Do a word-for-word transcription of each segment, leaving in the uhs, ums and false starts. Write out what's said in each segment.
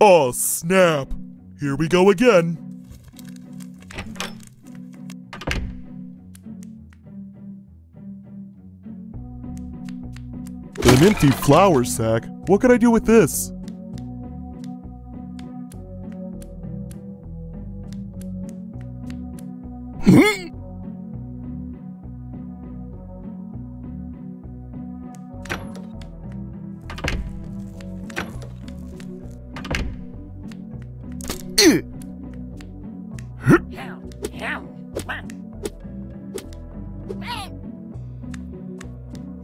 Oh, snap! Here we go again. An empty flour sack? What could I do with this?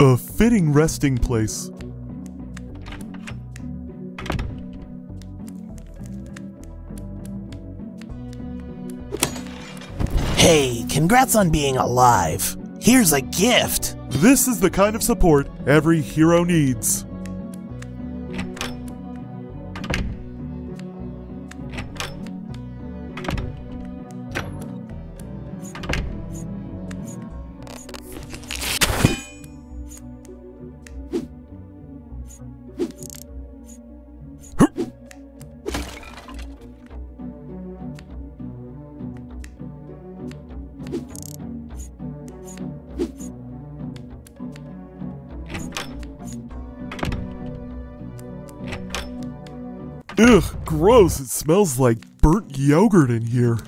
A fitting resting place. Hey, congrats on being alive. Here's a gift. This is the kind of support every hero needs. Ugh, gross, it smells like burnt yogurt in here.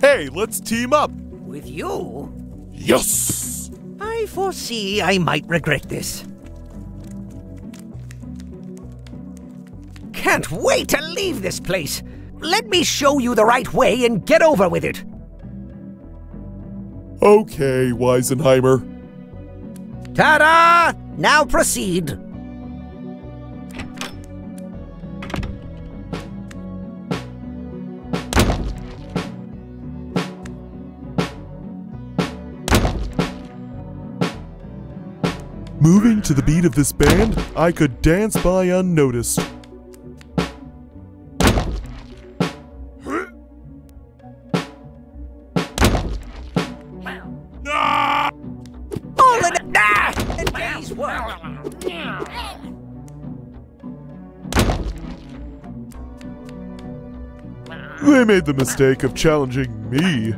Hey, let's team up! With you? Yes! I foresee I might regret this. Can't wait to leave this place! Let me show you the right way and get over with it! Okay, Weisenheimer. Ta-da! Now proceed! Moving to the beat of this band, I could dance by unnoticed. They made the mistake of challenging me.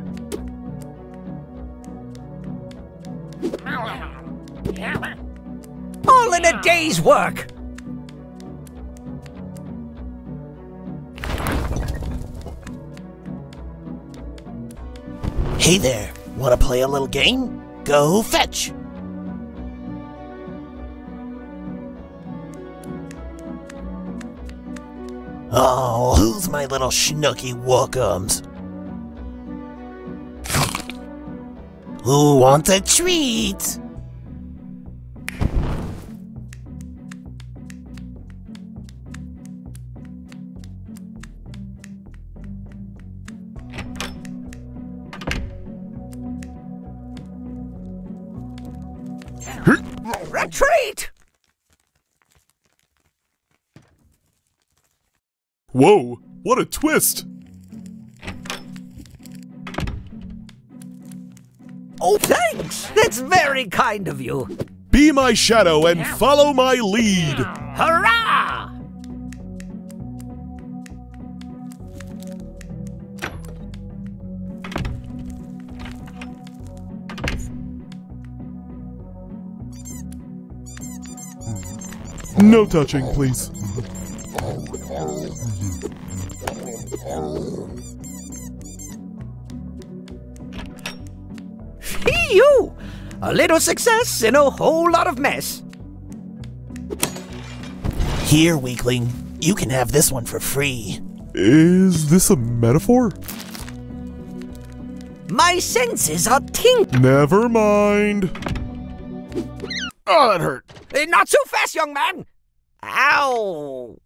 In a day's work. Hey there, wanna play a little game? Go fetch. Oh, who's my little schnooky wookums? Who wants a treat? Retreat! Whoa, what a twist! Oh, thanks! That's very kind of you. Be my shadow and follow my lead! Hurrah! No touching, please. Phew! A little success in a whole lot of mess. Here, weakling. You can have this one for free. Is this a metaphor? My senses are ting- Never mind. Oh, that hurt. Not so fast, young man! Ow!